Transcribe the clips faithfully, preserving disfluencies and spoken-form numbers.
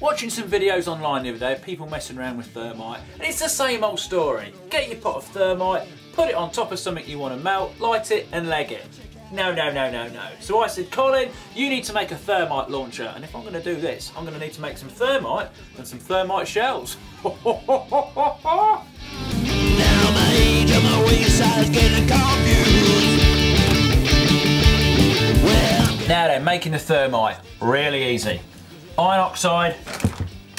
Watching some videos online the other day of people messing around with thermite, and it's the same old story. Get your pot of thermite, put it on top of something you want to melt, light it and leg it. No, no, no, no, no. So I said, Colin, you need to make a thermite launcher, and if I'm going to do this, I'm going to need to make some thermite and some thermite shells. Now my age and my waist size getting confused. Well, now then, making the thermite, really easy. Iron oxide,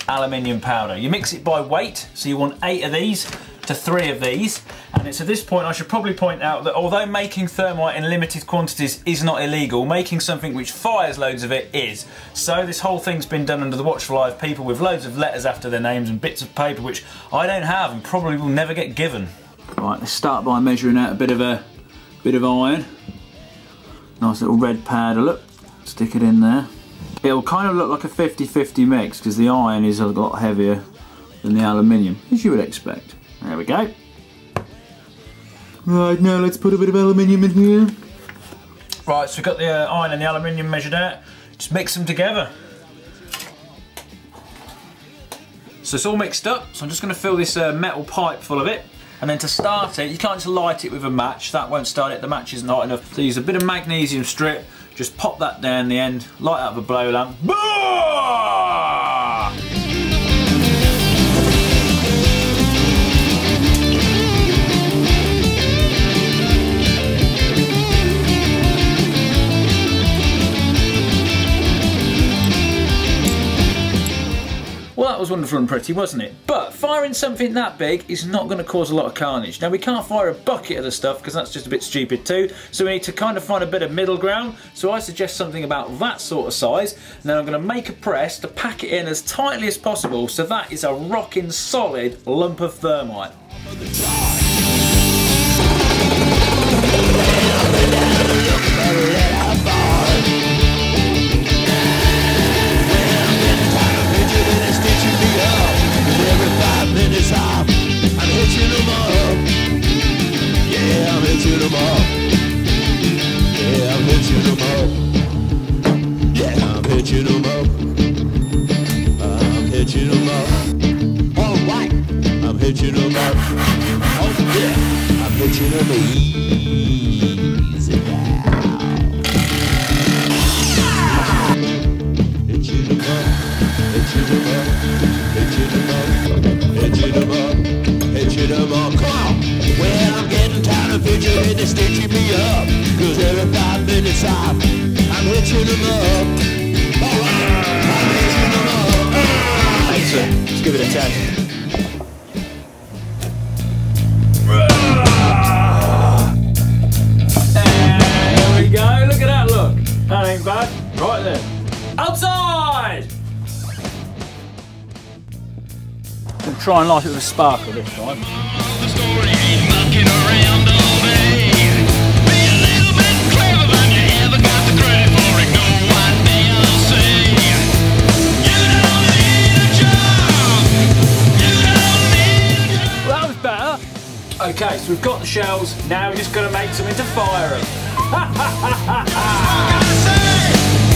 aluminium powder. You mix it by weight, so you want eight of these to three of these. And it's at this point I should probably point out that although making thermite in limited quantities is not illegal, making something which fires loads of it is. So this whole thing's been done under the watchful eye of people with loads of letters after their names and bits of paper which I don't have and probably will never get given. Right, let's start by measuring out a bit of a bit of iron. Nice little red powder, look. Stick it in there. It'll kind of look like a fifty fifty mix because the iron is a lot heavier than the aluminium, as you would expect. There we go. Right, now let's put a bit of aluminium in here. Right, so we've got the uh, iron and the aluminium measured out. Just mix them together. So it's all mixed up, so I'm just going to fill this uh, metal pipe full of it. And then to start it, you can't just light it with a match. That won't start it, the match isn't hot enough. So use a bit of magnesium strip, just pop that down the end, light out of a blow lamp. Bah! Well, that was wonderful and pretty, wasn't it? But firing something that big is not going to cause a lot of carnage. Now, we can't fire a bucket of the stuff because that's just a bit stupid too, so we need to kind of find a bit of middle ground. So I suggest something about that sort of size, and then I'm going to make a press to pack it in as tightly as possible, so that is a rocking solid lump of thermite. Let's give it a test. There we go, look at that look. That ain't bad. Right then. Outside! I'm going to try and light it with a sparkle this time. Okay, so we've got the shells, now we're just going to make something to fire them. Ha ha ha ha ha!